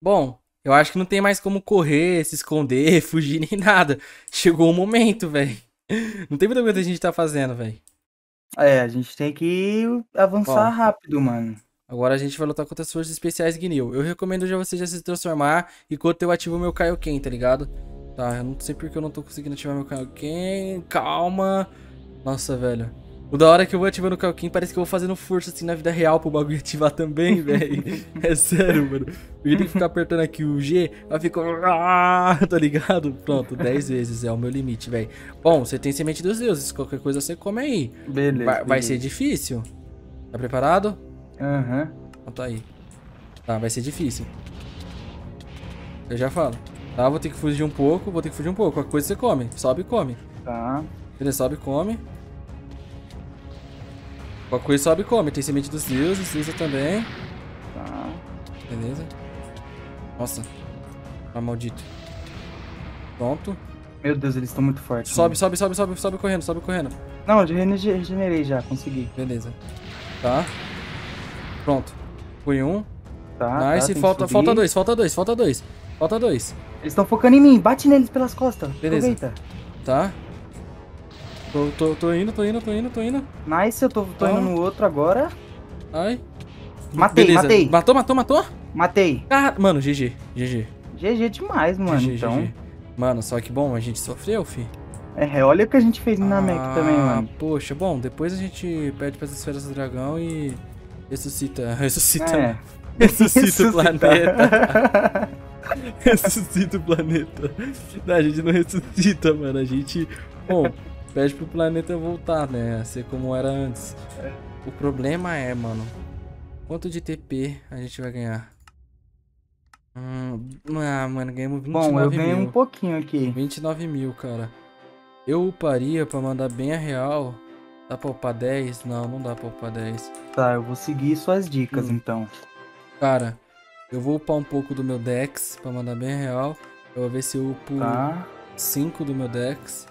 Bom, eu acho que não tem mais como correr, se esconder, fugir nem nada. Chegou o momento, velho. Não tem muita coisa que a gente tá fazendo, velho. É, a gente tem que avançar rápido, mano. Agora a gente vai lutar contra as forças especiais Guinil. Eu recomendo já você já se transformar enquanto eu ativo meu Kaioken, tá ligado? Tá, eu não sei porque eu não tô conseguindo ativar meu Kaioken. Calma. Nossa, velho. O da hora que eu vou ativando o Kaioken, parece que eu vou fazendo força assim na vida real pro bagulho ativar também, velho. É sério, mano. Eu tenho que ficar apertando aqui o G, ela fica... Tá ligado? Pronto, 10 vezes é o meu limite, velho. Bom, você tem semente dos deuses, qualquer coisa você come aí. Beleza. Vai ser difícil. Tá preparado? Aham. Então tá aí. Tá, vai ser difícil. Eu já falo. Tá, vou ter que fugir um pouco, Qualquer coisa você come. Sobe e come. Tá. Beleza, sobe e come. Qualquer coisa sobe e come. Tem semente dos deuses, cinza também. Tá. Beleza. Nossa. Ah, maldito. Pronto. Meu Deus, eles estão muito fortes. Sobe, né? Sobe correndo, Não, eu regenerei já, consegui. Beleza. Tá. Pronto. Foi um. Tá, nice. Tá, falta dois. Eles estão focando em mim. Bate neles pelas costas. Beleza. Aproveita. Tá. Tô indo. Nice, eu tô indo no outro agora. Ai. Matei, beleza. Matou? Matei. Ah, mano, GG. GG demais, mano. GG. Mano, só que bom, a gente sofreu, fi. É, olha o que a gente fez no Namek também, mano. Poxa, bom, depois a gente pede para as esferas do dragão e ressuscita o planeta. Ressuscita o planeta. Não, a gente não ressuscita, mano. A gente... Bom... Pede pro planeta voltar, né? A ser como era antes. O problema é, mano, quanto de TP a gente vai ganhar? Ah, mano, ganhamos 29 mil. Bom, eu ganhei um pouquinho aqui. 29 mil, cara. Eu uparia pra mandar bem a real. Dá pra upar 10? Não, não dá pra upar 10. Tá, eu vou seguir suas dicas, então. Cara, eu vou upar um pouco do meu Dex pra mandar bem a real. Eu vou ver se eu upo 5 do meu Dex.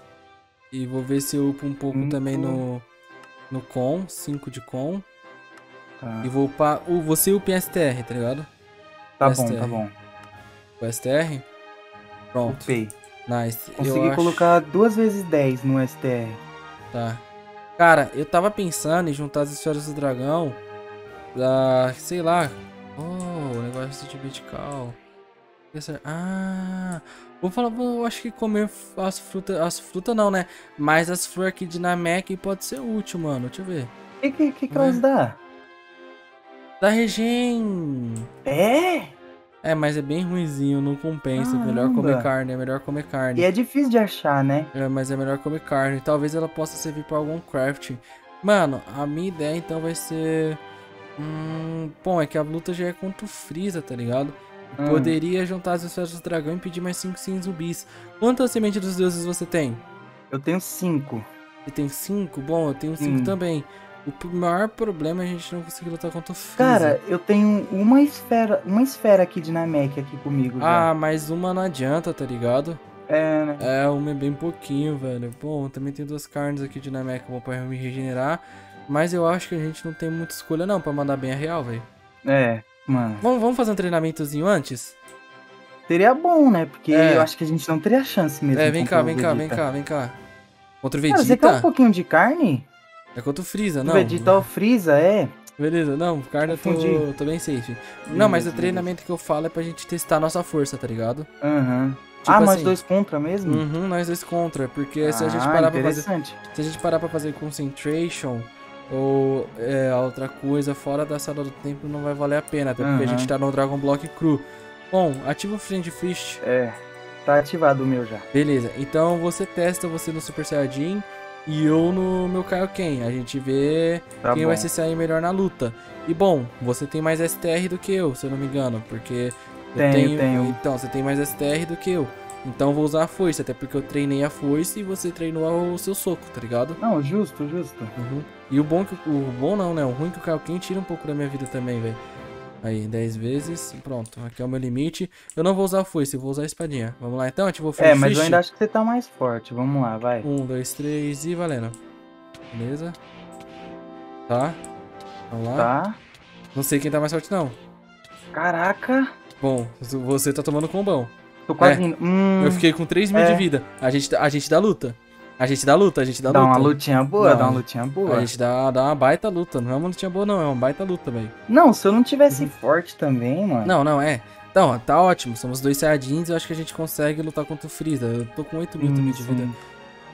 E vou ver se eu upo um pouco também no com, 5 de com. Tá. E vou upar, você upa em STR, tá ligado? Tá bom, tá bom. O STR? Pronto. Upei. Nice. Consegui colocar 2 vezes 10 no STR. Tá. Cara, eu tava pensando em juntar as esferas do dragão pra, sei lá, o negócio de medical. Ah, vou falar, acho que comer as frutas não, né? Mas as flores aqui de Namek pode ser útil, mano. Deixa eu ver. Que elas dá? Dá regen. É? É, mas é bem ruinzinho, não compensa. Caramba. É melhor comer carne. E é difícil de achar, né? É, mas é melhor comer carne. Talvez ela possa servir pra algum craft. Mano, a minha ideia então vai ser... Bom, é que a luta já é contra o Freeza, tá ligado? Poderia juntar as esferas do dragão e pedir mais 5 zumbis. Quantas sementes dos deuses você tem? Eu tenho 5. Você tem 5? Bom, eu tenho 5 também. O maior problema é a gente não conseguir lutar contra o Freeza. Cara, eu tenho uma esfera aqui de Namek aqui comigo. Ah, já. Mas uma não adianta, tá ligado? É, né? É, uma é bem pouquinho, velho. Bom, eu também tenho 2 carnes aqui de Namek pra me regenerar. Mas eu acho que a gente não tem muita escolha não pra mandar bem a real, velho. É... Mano. Vamos fazer um treinamentozinho antes? Seria bom, né? Porque eu acho que a gente não teria chance mesmo. É, vem cá. Contra o Vegeta? Cara, você quer um pouquinho de carne? É contra o Freeza, não. O Vegeta ou o Freeza, é? Beleza, não, carne eu tô bem safe. Não, mas o treinamento que eu falo é pra gente testar a nossa força, tá ligado? Aham. Tipo assim, nós 2 contra mesmo? Uhum, nós 2 contra. Porque se a gente parar pra fazer... Se a gente parar pra fazer concentration... ou outra coisa fora da sala do templo não vai valer a pena, até porque a gente tá no Dragon Block Crew. Bom, ativa o Friend Fist. É, tá ativado o meu já. Beleza, então você testa você no Super Saiyajin e eu no meu Kaioken. A gente vê quem vai se sair melhor na luta. E bom, você tem mais STR do que eu, se eu não me engano, porque eu tenho. Então, você tem mais STR do que eu. Então vou usar a foice, até porque eu treinei a foice e você treinou o seu soco, tá ligado? Não, justo. Uhum. E o bom que o ruim que o Kaioken tira um pouco da minha vida também, velho. Aí, 10 vezes, pronto, aqui é o meu limite. Eu não vou usar a foice, eu vou usar a espadinha. Vamos lá então, ativou o foice. É, mas eu ainda acho que você tá mais forte, vamos lá, vai. 1, 2, 3 e valendo. Beleza. Tá, vamos lá. Tá. Não sei quem tá mais forte não. Caraca. Bom, você tá tomando combão. Tô quase indo. Eu fiquei com 3 mil de vida. A gente dá luta. Dá uma lutinha boa, A gente dá uma baita luta. Não é uma lutinha boa, não. É uma baita luta, velho. Não, se eu não tivesse forte também, mano. Não. Então, tá ótimo. Somos 2 Saiyajins e eu acho que a gente consegue lutar contra o Freeza. Eu tô com 8 mil também de vida.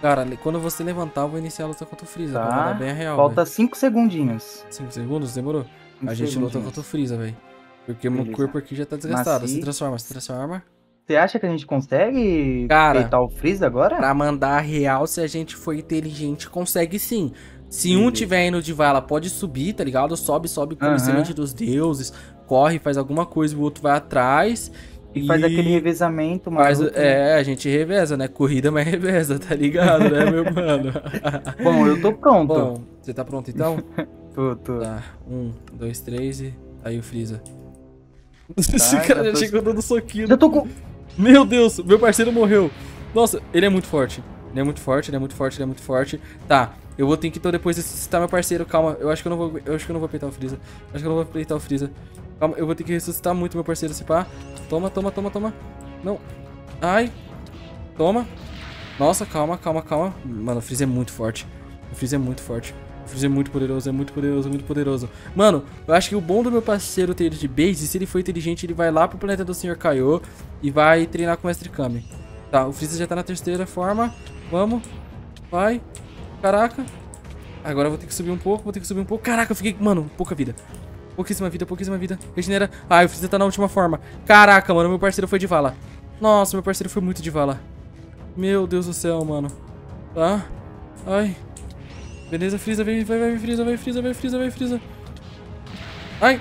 Cara, quando você levantar, eu vou iniciar a luta contra o Freeza. Tá. Pra bem a real, falta 5 segundinhos. 5 segundos? Demorou. A gente luta contra o Freeza, velho. Porque beleza. Meu corpo aqui já tá desgastado. Mas se transforma. Você acha que a gente consegue peitar o Freeza agora? Pra mandar a real, se a gente for inteligente, consegue sim. Se um tiver indo de vala, pode subir, tá ligado? Sobe com o semente dos deuses, corre, faz alguma coisa, o outro vai atrás. E faz aquele revezamento, mano. A gente reveza, né? Corrida, mas reveza, tá ligado, né, meu mano? Bom, eu tô pronto. Bom, você tá pronto então? tô. Tá, 1, 2, 3 e... Aí o Freeza. Esse cara já chegou dando soquinho. Já tô com... Meu Deus, meu parceiro morreu. Nossa, ele é muito forte. Tá, eu vou ter que então depois ressuscitar meu parceiro. Calma, eu acho que eu não vou peitar o Freeza. Calma, eu vou ter que ressuscitar muito meu parceiro, se pá. Toma. Não. Ai. Toma. Nossa, calma. Mano, o Freeza é muito forte. O Freeza é muito poderoso, Mano, eu acho que o bom do meu parceiro ter ele de base, se ele for inteligente, ele vai lá pro planeta do Senhor Kaiô e vai treinar com o Mestre Kami. Tá, o Freeza já tá na terceira forma. Vamos. Vai. Caraca. Agora eu vou ter que subir um pouco, Caraca, eu fiquei... Mano, pouca vida. Pouquíssima vida. Regenera. Ai, o Freeza tá na última forma. Caraca, mano, meu parceiro foi de vala. Nossa, meu parceiro foi muito de vala. Meu Deus do céu, mano. Tá. Ai. Beleza, Freeza, vai, Freeza. Ai.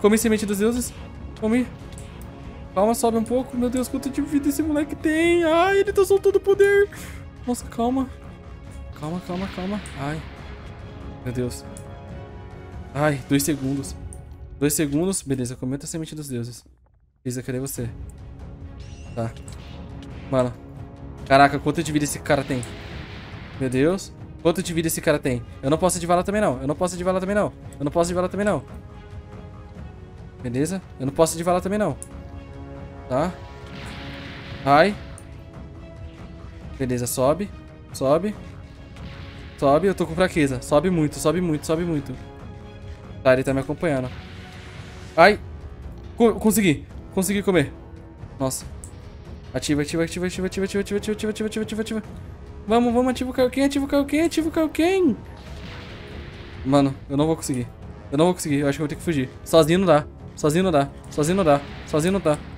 Comi semente dos deuses. Calma, sobe um pouco. Meu Deus, quanto de vida esse moleque tem. Ai, ele tá soltando o poder. Nossa, calma. Ai. Meu Deus. Ai, 2 segundos. 2 segundos. Beleza, comenta a semente dos deuses. Freeza, cadê você? Tá. Mano. Caraca, quanto de vida esse cara tem. Meu Deus. Eu não posso ativar também não. Beleza? Tá. Ai. Beleza, sobe. Eu tô com fraqueza. Sobe muito. Tá, ele tá me acompanhando. Ai. Consegui comer. Nossa. Ativa. Vamos, ativa o Kaioken. Mano, eu não vou conseguir. Eu acho que eu vou ter que fugir. Sozinho não dá.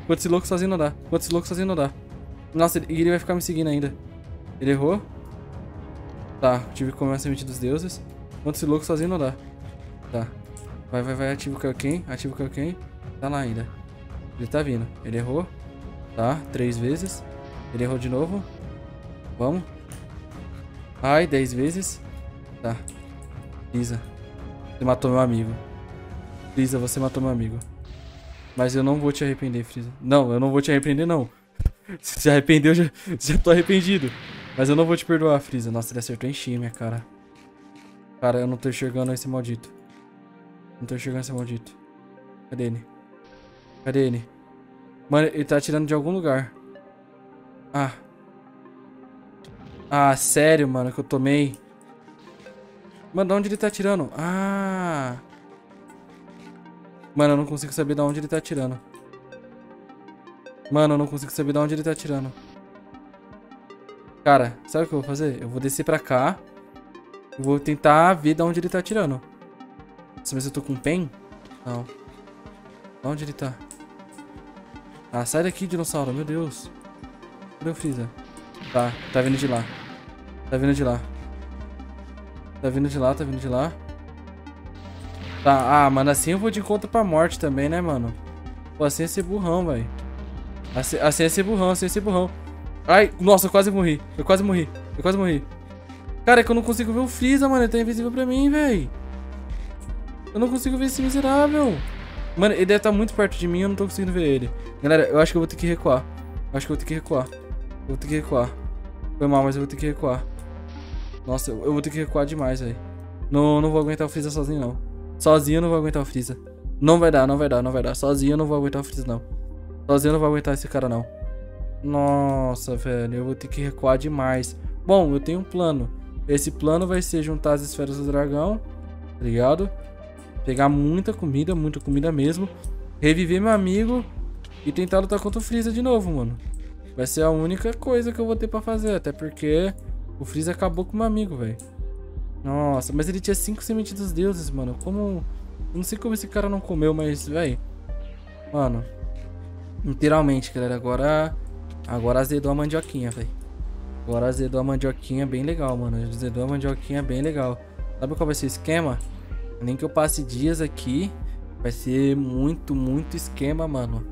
Quanto esse louco sozinho não dá. Nossa, ele vai ficar me seguindo ainda. Ele errou. Tá, tive que comer a semente dos deuses. Quanto esse louco sozinho não dá. Tá. Vai, ativa o Kaioken. Tá lá ainda. Ele tá vindo. Ele errou. Tá, 3 vezes. Ele errou de novo. Vamos. Ai, 10 vezes. Tá. Freeza, você matou meu amigo. Mas eu não vou te arrepender, Freeza. Não, eu não vou te arrepender, não. Se se arrependeu, já tô arrependido. Mas eu não vou te perdoar, Freeza. Nossa, ele acertou em cheio, minha cara. Cara, eu não tô enxergando esse maldito. Cadê ele? Mano, ele tá atirando de algum lugar. Ah, sério, mano, que eu tomei. Mano, de onde ele tá atirando? Ah. Mano, eu não consigo saber de onde ele tá atirando. Cara, sabe o que eu vou fazer? Eu vou descer pra cá. Eu vou tentar ver de onde ele tá atirando. Nossa, mas eu tô com pen? Não. De onde ele tá? Ah, sai daqui, dinossauro. Meu Deus. Cadê o Freeza? Tá, tá vindo de lá. Tá, ah, mano, assim eu vou de encontro pra morte também, né, mano? Pô, assim é ser burrão, velho. Assim é ser burrão. Ai, nossa, eu quase morri. Cara, é que eu não consigo ver o Freeza, mano. Ele tá invisível pra mim, velho. Eu não consigo ver esse miserável. Mano, ele deve estar muito perto de mim, eu não tô conseguindo ver ele. Galera, eu acho que eu vou ter que recuar. Foi mal, mas eu vou ter que recuar. Nossa, eu vou ter que recuar demais, velho. Não vou aguentar o Freeza sozinho, não. Não vai dar, não vai dar, não vai dar. Sozinho eu não vou aguentar o Freeza, não. Sozinho eu não vou aguentar esse cara, não. Nossa, velho. Eu vou ter que recuar demais. Bom, eu tenho um plano. Esse plano vai ser juntar as esferas do dragão. Tá ligado? Pegar muita comida mesmo. Reviver meu amigo. E tentar lutar contra o Freeza de novo, mano. Vai ser a única coisa que eu vou ter pra fazer. Até porque o Freeza acabou com o meu amigo, velho. Nossa, mas ele tinha 5 sementes dos deuses, mano. Como... Não sei como esse cara não comeu, mas, velho. Mano. Literalmente, galera. Agora azedou a mandioquinha, velho. Agora azedou a mandioquinha bem legal, mano. Azedou a mandioquinha bem legal. Sabe qual vai ser o esquema? Nem que eu passe dias aqui. Vai ser muito esquema, mano.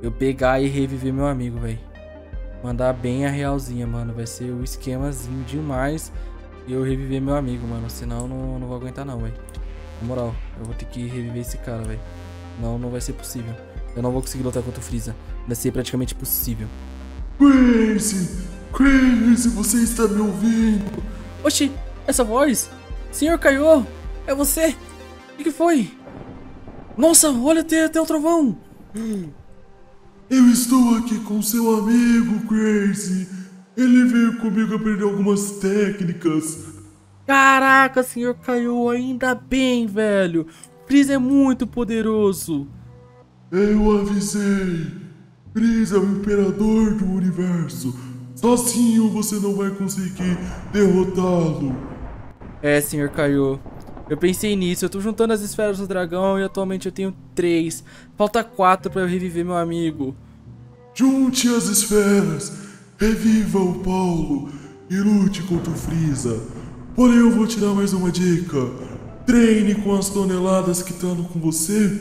Eu pegar e reviver meu amigo, velho. Mandar bem a realzinha, mano. Vai ser o esquemazinho demais. E eu reviver meu amigo, mano. Senão não vou aguentar, não, velho. Na moral, eu vou ter que reviver esse cara, velho. Não vai ser possível. Eu não vou conseguir lutar contra o Freeza. Vai ser praticamente impossível. Crazy, você está me ouvindo? Oxi, essa voz? Senhor Kaiô, é você? O que foi? Nossa, olha até o trovão. Eu estou aqui com seu amigo, Crazy. Ele veio comigo aprender algumas técnicas. Caraca, Senhor Kaiô, ainda bem, velho. Freeza é muito poderoso. Eu avisei. Freeza é o imperador do universo. Sozinho você não vai conseguir derrotá-lo. É, Senhor Kaiô. Eu pensei nisso. Eu tô juntando as esferas do dragão e atualmente eu tenho 3. Falta 4 pra eu reviver meu amigo. Junte as esferas. Reviva o Paulo e lute contra o Freeza. Porém, eu vou te dar mais uma dica. Treine com as toneladas que estão com você,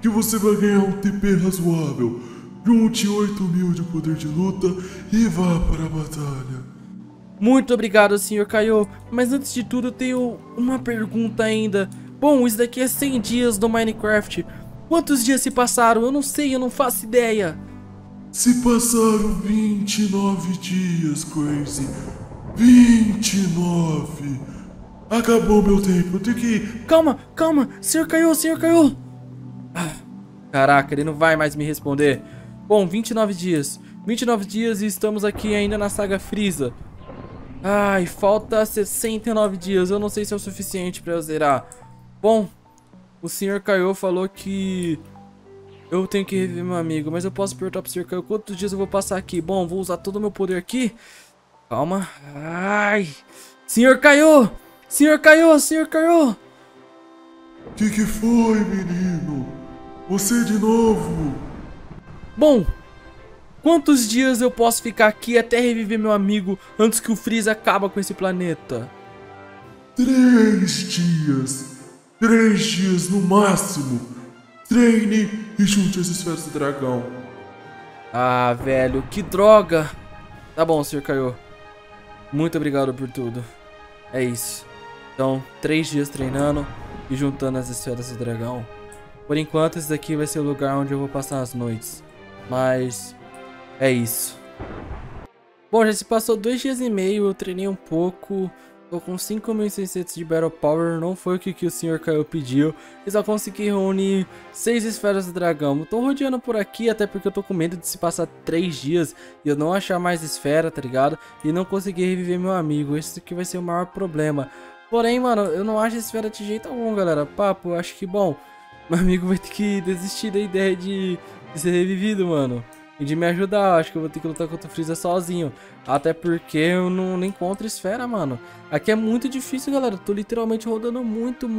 que você vai ganhar um TP razoável. Junte 8.000 de poder de luta e vá para a batalha. Muito obrigado, Senhor Kaiô. Mas antes de tudo, eu tenho uma pergunta ainda. Bom, isso daqui é 100 dias do Minecraft. Quantos dias se passaram? Eu não sei, eu não faço ideia. Se passaram 29 dias, Crazy. 29. Acabou meu tempo, eu tenho que ir. Calma, Senhor Kaiô, Senhor Kaiô. Caraca, ele não vai mais me responder. Bom, 29 dias. 29 dias e estamos aqui ainda na saga Freeza. Ai, falta 69 dias. Eu não sei se é o suficiente pra eu zerar. Bom, o Senhor Kaiô falou que eu tenho que reviver meu amigo. Mas eu posso perguntar pro Senhor Kaiô quantos dias eu vou passar aqui. Bom, vou usar todo o meu poder aqui. Calma. Ai. Senhor Kaiô! Senhor Kaiô! Senhor Kaiô! Que foi, menino? Você de novo? Bom, quantos dias eu posso ficar aqui até reviver meu amigo antes que o Freeza acaba com esse planeta? 3 dias. 3 dias no máximo. Treine e junte as esferas do dragão. Ah, velho, que droga. Tá bom, Senhor Kaiô. Muito obrigado por tudo. É isso. Então, 3 dias treinando e juntando as esferas do dragão. Por enquanto, esse daqui vai ser o lugar onde eu vou passar as noites. Mas, é isso. Bom, já se passou 2 dias e meio. Eu treinei um pouco. Tô com 5.600 de Battle Power. Não foi o que o Senhor Kaiô pediu. Eu só consegui reunir 6 esferas do dragão. Eu tô rodeando por aqui, até porque eu tô com medo de se passar 3 dias e eu não achar mais esfera, tá ligado? E não conseguir reviver meu amigo. Esse aqui vai ser o maior problema. Porém, mano, eu não acho esfera de jeito algum, galera. Papo, eu acho que, bom, meu amigo vai ter que desistir da ideia de ser revivido, mano. E de me ajudar, acho que eu vou ter que lutar contra o Freeza sozinho. Até porque eu não encontro esfera, mano. Aqui é muito difícil, galera. Eu tô literalmente rodando muito.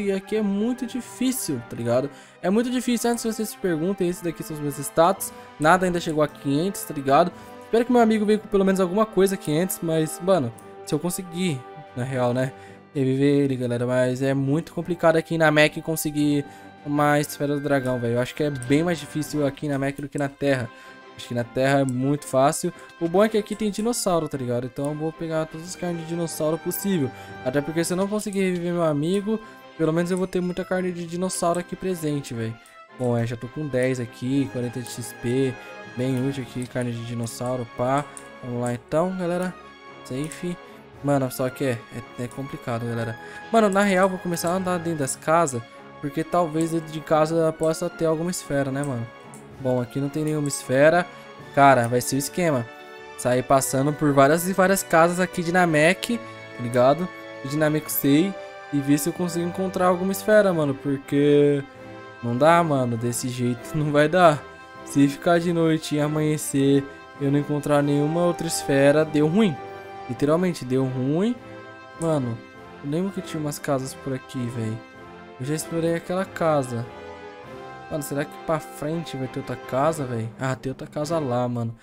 E aqui é muito difícil, tá ligado? É muito difícil. Antes que vocês se perguntem, esse daqui são os meus status. Nada ainda chegou a 500, tá ligado? Espero que meu amigo venha com pelo menos alguma coisa 500. Mas, mano, se eu conseguir, na real, né? Reviver ele, galera. Mas é muito complicado aqui na Namek conseguir... uma esfera do dragão, velho. Eu acho que é bem mais difícil aqui na Namek do que na Terra. Acho que na Terra é muito fácil. O bom é que aqui tem dinossauro, tá ligado? Então eu vou pegar todos os carnes de dinossauro possível. Até porque se eu não conseguir reviver meu amigo, pelo menos eu vou ter muita carne de dinossauro aqui presente, velho. Bom, já tô com 10 aqui, 40 de XP. Bem útil aqui, carne de dinossauro, pá. Vamos lá então, galera. Safe. Mano, só que é complicado, galera. Mano, na real, vou começar a andar dentro das casas Porque talvez dentro de casa possa ter alguma esfera, né, mano? Bom, aqui não tem nenhuma esfera. Cara, vai ser o esquema. Sair passando por várias e várias casas aqui de Namek, tá ligado? De Namek sei. E ver se eu consigo encontrar alguma esfera, mano. Porque não dá, mano. Desse jeito não vai dar. Se ficar de noite e amanhecer eu não encontrar nenhuma outra esfera, deu ruim. Literalmente, deu ruim. Mano, eu lembro que tinha umas casas por aqui, velho. Eu já explorei aquela casa. Mano, será que pra frente vai ter outra casa, velho? Ah, tem outra casa lá, mano.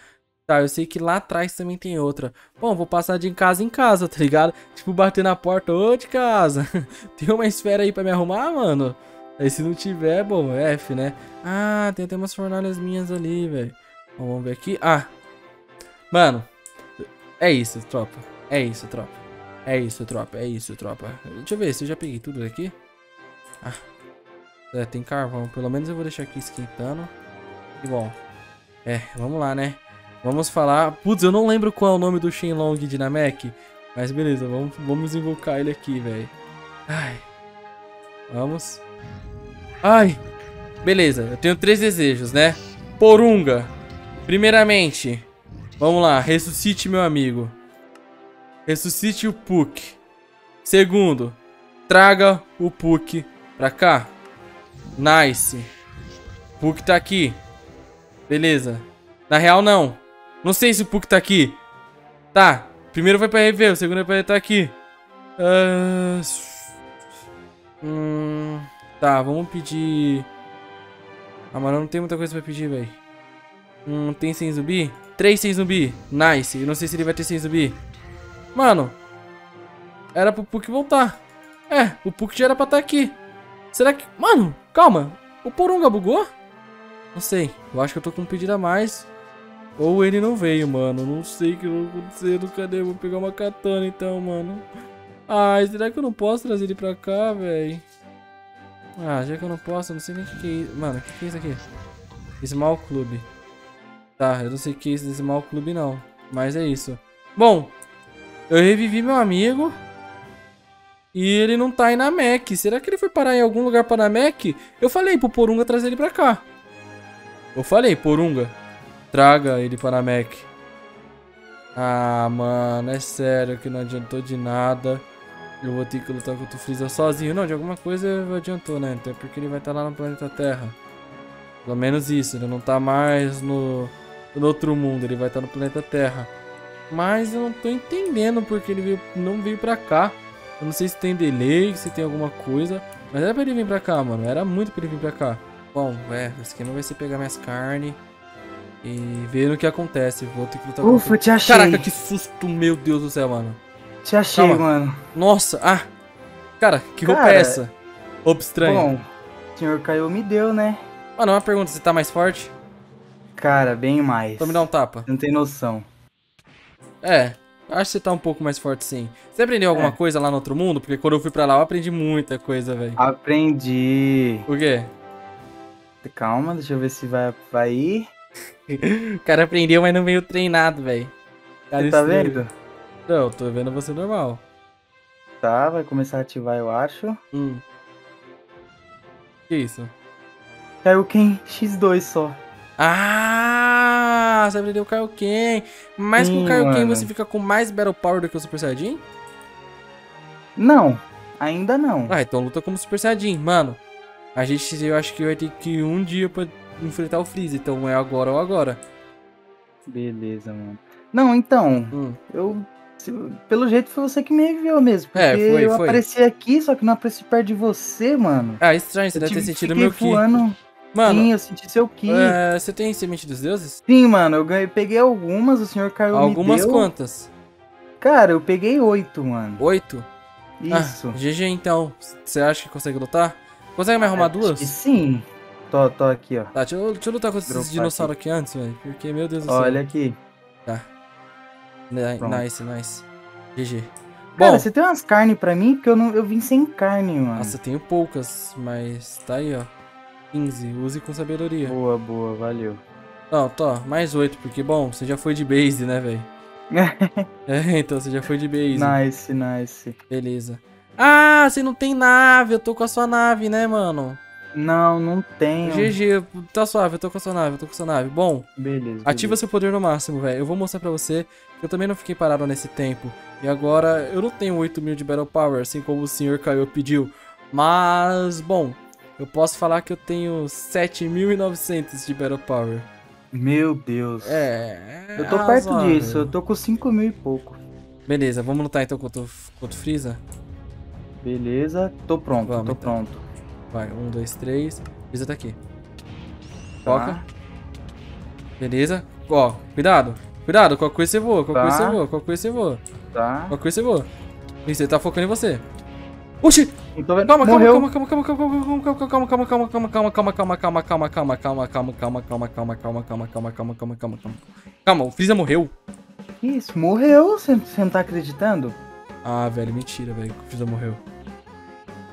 Tá, eu sei que lá atrás também tem outra. Bom, vou passar de casa em casa, tá ligado? Tipo, bater na porta, ô, de casa. Tem uma esfera aí pra me arrumar, mano? Aí se não tiver, bom, F, né? Ah, tem até umas fornalhas minhas ali, velho. Vamos ver aqui. Ah, mano. É isso, tropa. É isso, tropa. É isso, tropa. É isso, tropa. Deixa eu ver se eu já peguei tudo daqui. Ah, é, tem carvão. Pelo menos eu vou deixar aqui esquentando. E bom. É, vamos lá, né? Vamos falar... Putz, eu não lembro qual é o nome do Shenlong de Namek. Mas beleza, vamos invocar ele aqui, velho. Ai. Vamos. Ai. Beleza, eu tenho 3 desejos, né? Porunga. Primeiramente... Vamos lá, ressuscite meu amigo. Ressuscite o Puck. Segundo, traga o Puck pra cá. Nice. O Puck tá aqui. Beleza. Na real, não. Não sei se o Puck tá aqui. Tá. Primeiro foi pra rever, o segundo é pra ele tá aqui. Tá, vamos pedir... Ah, mano, não tem muita coisa pra pedir, velho. Tem 100 zumbi? 3 sem zumbi. Nice. Eu não sei se ele vai ter 100 zumbi. Mano. Era pro Puck voltar. É, o Puck já era pra estar aqui. Será que... Mano, calma. O Porunga bugou? Não sei. Eu acho que eu tô com um pedido a mais. Ou ele não veio, mano. Não sei o que vai acontecer. Cadê? Eu vou pegar uma katana então, mano. Ai, será que eu não posso trazer ele pra cá, velho? Ah, já que eu não posso, eu não sei nem o que é isso. Mano, o que é isso aqui? Small Club. Tá, eu não sei o que é esse mal clube não. Mas é isso. Bom, eu revivi meu amigo. E ele não tá em Namek. Será que ele foi parar em algum lugar pra Namek? Eu falei pro Porunga trazer ele pra cá. Eu falei, Porunga, traga ele pra Namek. Ah, mano, é sério que não adiantou de nada. Eu vou ter que lutar contra o Freeza sozinho. Não, de alguma coisa adiantou, né? Até porque ele vai estar lá no planeta Terra. Pelo menos isso, ele não tá mais no outro mundo, ele vai estar no planeta Terra. Mas eu não tô entendendo porque ele não veio pra cá. Eu não sei se tem delay, se tem alguma coisa. Mas era pra ele vir pra cá, mano. Era muito pra ele vir pra cá. Bom, o esquema vai ser pegar minhas carnes e ver o que acontece. Vou ter que lutar com... Ufa, te achei. Caraca, que susto, meu Deus do céu, mano. Te achei, calma, mano. Nossa, ah. Cara, que roupa é essa? Roupa estranha. Bom, o Senhor Kaiô me deu, né? Mano, uma pergunta, você tá mais forte? Cara, bem mais. Então me dá um tapa. Não tem noção. É, acho que você tá um pouco mais forte sim. Você aprendeu alguma coisa lá no outro mundo? Porque quando eu fui pra lá eu aprendi muita coisa, velho. Aprendi. O quê? Calma, deixa eu ver se vai ir. O cara aprendeu, mas não veio treinado, velho. Você tá vendo? Não, tô vendo você normal. Tá, vai começar a ativar, eu acho. Que isso? Kaioken X2 só. Ah, você aprendeu o Kaioken. Mas com o Kaioken você fica com mais Battle Power do que o Super Saiyajin? Não, ainda não. Ah, então luta como Super Saiyajin, mano. A gente, eu acho que vai ter que ir um dia pra enfrentar o Freeza, então é agora ou agora. Beleza, mano. Não, então, pelo jeito foi você que me enviou mesmo. Porque eu apareci aqui, só que não apareci perto de você, mano. Ah, estranho, você deve ter sentido meu ki. Mano, sim, eu senti seu ki. Você tem semente dos deuses? Sim, mano, eu peguei algumas, o Senhor Kaiô algumas me deu. Quantas? Cara, eu peguei 8, mano. 8? Isso. Ah, GG, então. Você acha que consegue lutar? Consegue me arrumar 2? Sim. Tô aqui, ó. Tá, deixa eu lutar com esses dinossauros aqui antes, velho. Porque, meu Deus do céu. Olha aqui. Tá. Nice, nice. GG. Cara, bom, você tem umas carnes pra mim? Porque eu vim sem carne, mano. Nossa, eu tenho poucas, mas tá aí, ó. 15, use com sabedoria. Boa, boa, valeu. Não, tô, mais 8, porque, bom, você já foi de base, né, velho? Então você já foi de base. Nice, nice. Beleza. Ah, você não tem nave. Eu tô com a sua nave, né, mano? Não, não tenho. GG, tá suave, eu tô com a sua nave, Bom, beleza, ativa seu poder no máximo, velho. Eu vou mostrar pra você que eu também não fiquei parado nesse tempo. E agora, eu não tenho 8 mil de Battle Power, assim como o Senhor Kaiô pediu. Mas, bom, eu posso falar que eu tenho 7.900 de Battle Power. Meu Deus. É, eu tô perto disso, eu tô com 5 mil e pouco. Beleza, vamos lutar então contra o Freeza? Beleza, tô pronto, vamos, pronto. Vai, 1, 2, 3. Freeza tá aqui. Foca. Tá. Beleza. Ó, cuidado. Cuidado, com a coisa você voa, com a coisa você voa, Tá. Com a coisa você voa. Isso, ele tá focando em você. Oxi! Calma, calma, o Freeza morreu. Isso, morreu? Você não tá acreditando? Ah, velho, mentira, velho, que o Freeza morreu.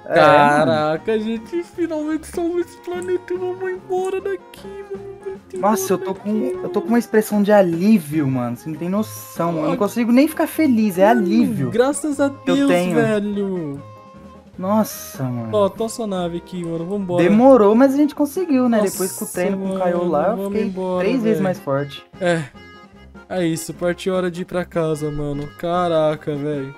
Caraca, gente, finalmente salvou esse planeta e vamos embora daqui, mano. Nossa, eu tô com uma expressão de alívio, mano. Você não tem noção, mano. Eu não consigo nem ficar feliz, é alívio. Graças a Deus, velho. Nossa, mano. Ó, tô sua nave aqui, mano. Vambora. Demorou, mas a gente conseguiu, né? Nossa, depois que o treino com o Kaiô lá, eu fiquei três vezes mais forte. É. É isso, partiu a hora de ir pra casa, mano. Caraca, velho.